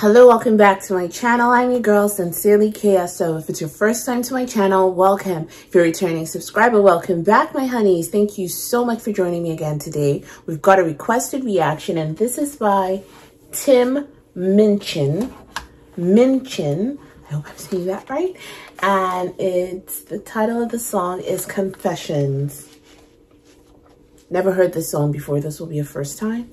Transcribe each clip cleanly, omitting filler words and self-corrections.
Hello, welcome back to my channel. I'm your girl, Sincerely KSO. If it's your first time to my channel, welcome. If you're a returning subscriber, welcome back, my honeys. Thank you so much for joining me again today. We've got a requested reaction, and this is by Tim Minchin. I hope I'm saying that right. And it's the title of the song is Confessions. Never heard this song before. This will be a first time.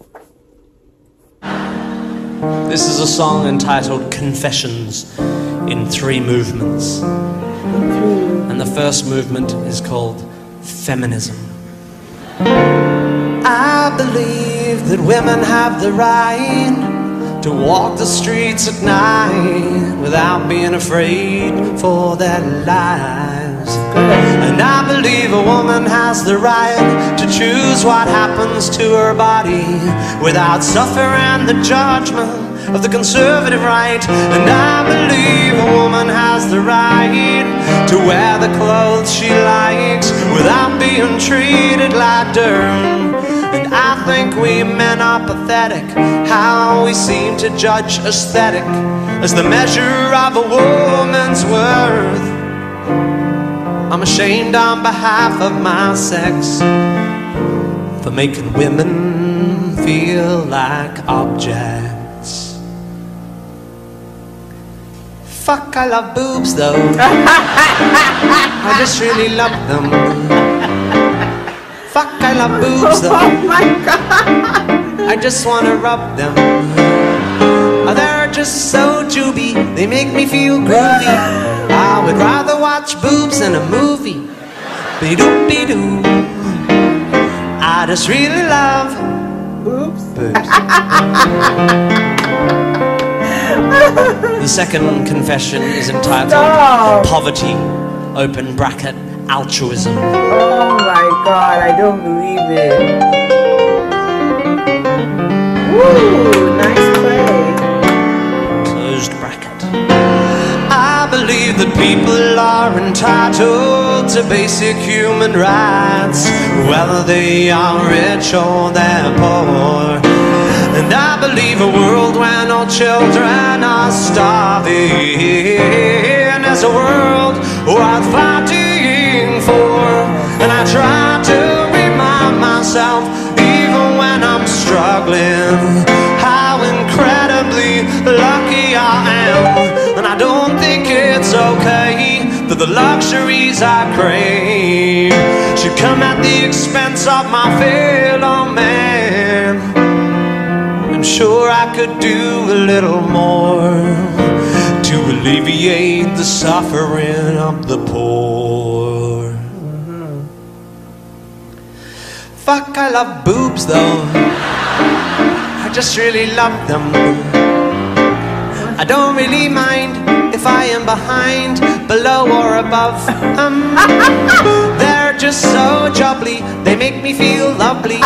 This is a song entitled Confessions in 3 movements. And the first movement is called feminism. I believe that women have the right to walk the streets at night without being afraid for their lives. And I believe a woman has the right to choose what happens to her body without suffering the judgment of the conservative right. And I believe a woman has the right to wear the clothes she likes without being treated like dirt. And I think we men are pathetic, how we seem to judge aesthetic as the measure of a woman's worth. I'm ashamed on behalf of my sex for making women feel like objects. Fuck, I love boobs though. I just really love them. Fuck, I love boobs though. Oh my God. I just wanna rub them. Oh, they're just so jubey, they make me feel groovy. I would rather watch boobs in a movie. Be-doop-be-doo. I just really love boobs. The second confession is entitled Poverty, open bracket, altruism. Oh my God, I don't believe it. Woo, nice play. Closed bracket. I believe that people are entitled to basic human rights, whether they are rich or they're poor. And I believe a world when all children are starving is a world worth fighting for. And I try to remind myself, even when I'm struggling, how incredibly lucky I am. And I don't think it's okay that the luxuries I crave should come at the expense of my fellow man. I'm sure I could do a little more to alleviate the suffering of the poor. Fuck, I love boobs though. I just really love them. I don't really mind if I am behind, below or above. They're just so jubbly, they make me feel lovely.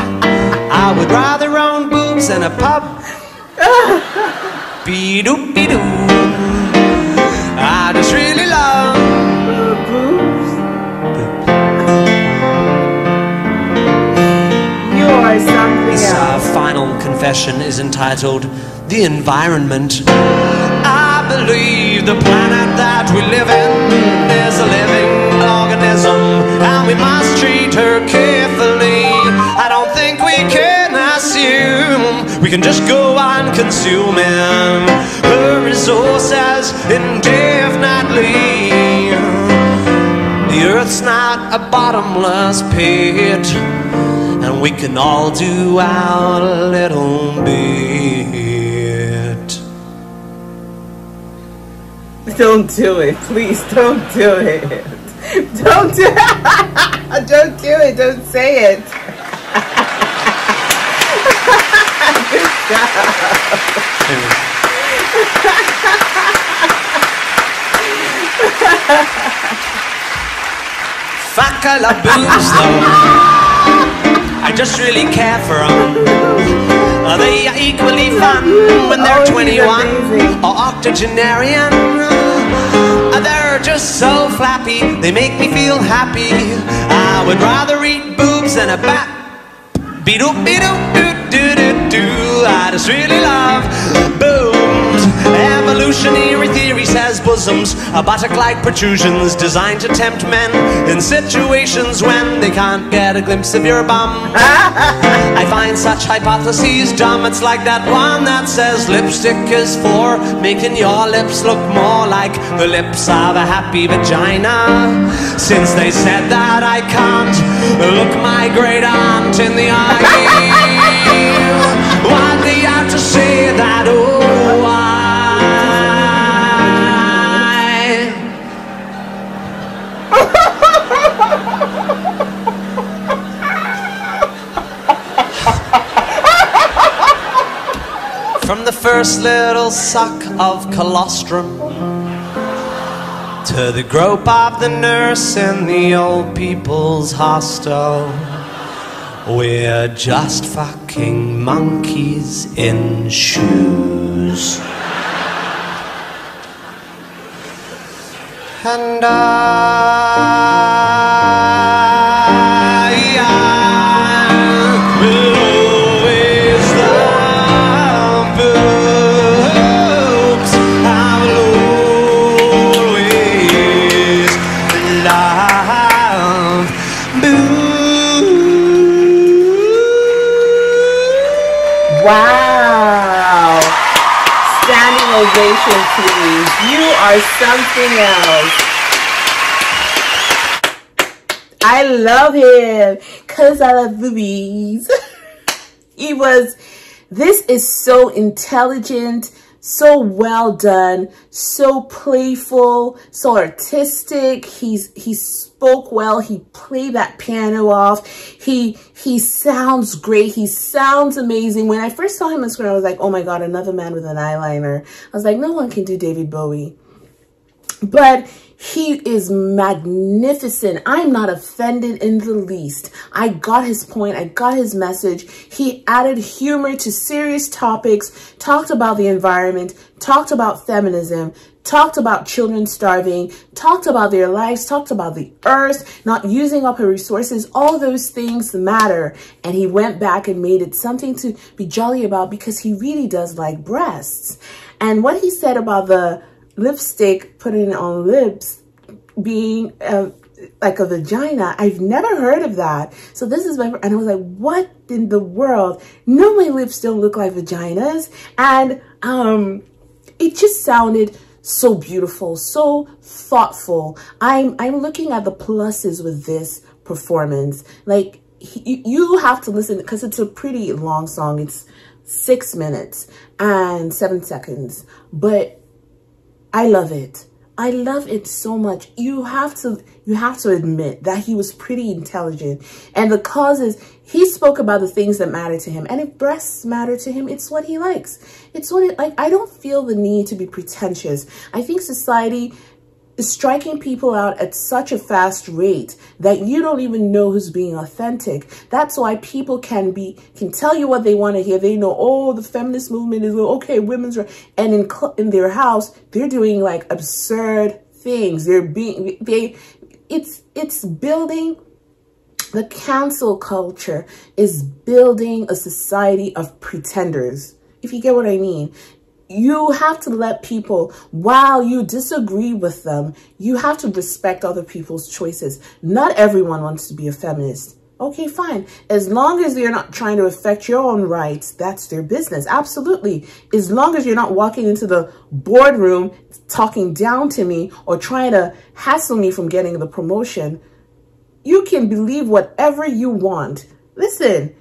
I would rather own boobs in a pub. Be-doop-be-doo. I just really love boobs. You are something else. Our final confession is entitled The Environment. I believe the planet that we live in is a living organism, and we must treat her carefully. I don't think we can assume we can just go on consuming her resources indefinitely. The earth's not a bottomless pit, and we can all do our little bit. Don't do it, please, don't do it. Don't do it, don't do it, don't say it. Fuck, I love boobs though. I just really care for them. They are equally fun when they're 21 or octogenarian. They're just so flappy, they make me feel happy. I would rather eat boobs than a bat. Be-doop-be-doop-doop-doop-doop. I just really love boobs. bosoms are buttock-like protrusions designed to tempt men in situations when they can't get a glimpse of your bum. I find such hypotheses dumb. It's like that one that says lipstick is for making your lips look more like the lips of a happy vagina. Since they said that, I can't look my great aunt in the eye. Wildly out to say that, oh, I. From the first little suck of colostrum to the grope of the nurse in the old people's hostel, we're just fucking monkeys in shoes. And I will always love boobs. I will always love boobs. Wow. Standing ovation, please. You are something else. I love him because I love boobies. He was, this is so intelligent, so well done, so playful, so artistic. He spoke well. He played that piano off. He sounds great. He sounds amazing. When I first saw him on screen, I was like, oh my God, another man with an eyeliner. I was like, no one can do David Bowie. But he is magnificent. I'm not offended in the least. I got his point. I got his message. He added humor to serious topics, talked about the environment, talked about feminism, talked about children starving, talked about their lives, talked about the earth, not using up her resources. All those things matter. And he went back and made it something to be jolly about because he really does like breasts. And what he said about the lipstick putting on lips being like a vagina, I've never heard of that. So this is my, and I was like, what in the world? No, my lips don't look like vaginas. And it just sounded so beautiful, so thoughtful. I'm looking at the pluses with this performance. Like you have to listen because it's a pretty long song. It's 6 minutes and 7 seconds, but I love it. I love it so much. You have to admit that he was pretty intelligent. And the causes, he spoke about the things that matter to him. And if breasts matter to him, it's what he likes. It's what it, like, I don't feel the need to be pretentious. I think society is striking people out at such a fast rate that you don't even know who's being authentic. That's why people can tell you what they want to hear. They know, oh, the feminist movement is okay, women's rights, and in their house they're doing like absurd things. They're being it's building. The cancel culture is building a society of pretenders, if you get what I mean. You have to let people, while you disagree with them, you have to respect other people's choices. Not everyone wants to be a feminist. Okay, fine. As long as you're not trying to affect your own rights, that's their business. Absolutely. As long as you're not walking into the boardroom talking down to me or trying to hassle me from getting the promotion, you can believe whatever you want. Listen,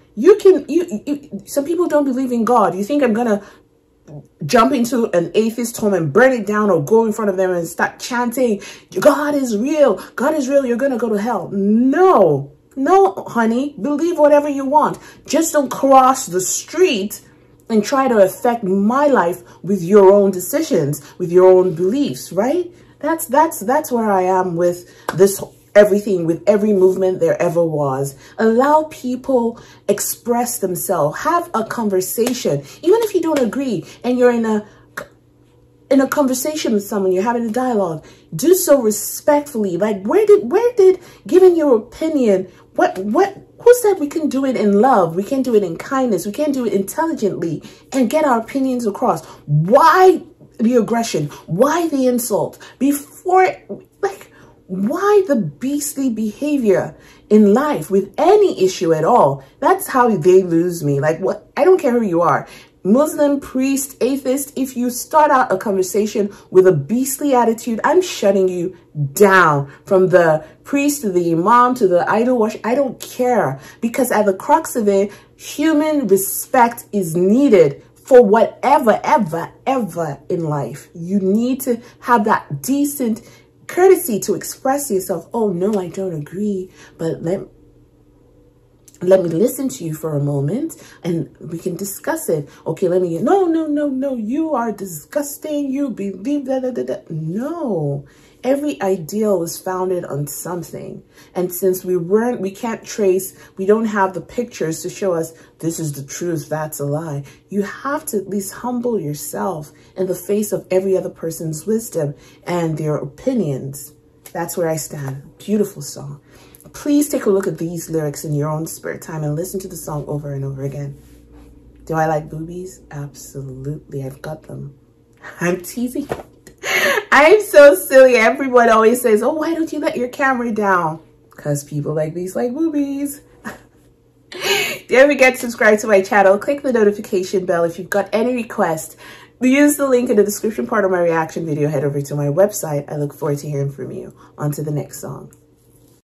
some people don't believe in God. You think I'm going to jump into an atheist home and burn it down or go in front of them and start chanting, God is real, God is real, you're gonna go to hell? No, honey, believe whatever you want. Just don't cross the street and try to affect my life with your own decisions, with your own beliefs, right? That's where I am with this, everything, with every movement there ever was. Allow people express themselves, have a conversation. Even if you don't agree and you're in a conversation with someone, you're having a dialogue, do so respectfully. Like, where did giving your opinion, who said we can do it in love? We can do it in kindness. We can do it intelligently and get our opinions across. Why the aggression? Why the insult? Why the beastly behavior in life with any issue at all? That's how they lose me. Like, what? I don't care who you are. Muslim, priest, atheist, if you start out a conversation with a beastly attitude, I'm shutting you down. From the priest to the imam to the idol worship, I don't care. Because at the crux of it, human respect is needed for whatever, ever in life. You need to have that decent courtesy to express yourself. Oh, no, I don't agree, but let me listen to you for a moment and we can discuss it. Okay, no, you are disgusting. You believe that. No, every ideal was founded on something. And since we can't trace, we don't have the pictures to show us this is the truth, that's a lie. You have to at least humble yourself in the face of every other person's wisdom and their opinions. That's where I stand. Beautiful song. Please take a look at these lyrics in your own spare time and listen to the song over and over again. Do I like boobies? Absolutely. I've got them. I'm teasing. I'm so silly. Everyone always says, oh, why don't you let your camera down? Because people like these like boobies. Don't forget to subscribe to my channel. Click the notification bell if you've got any requests. Use the link in the description part of my reaction video. Head over to my website. I look forward to hearing from you. On to the next song.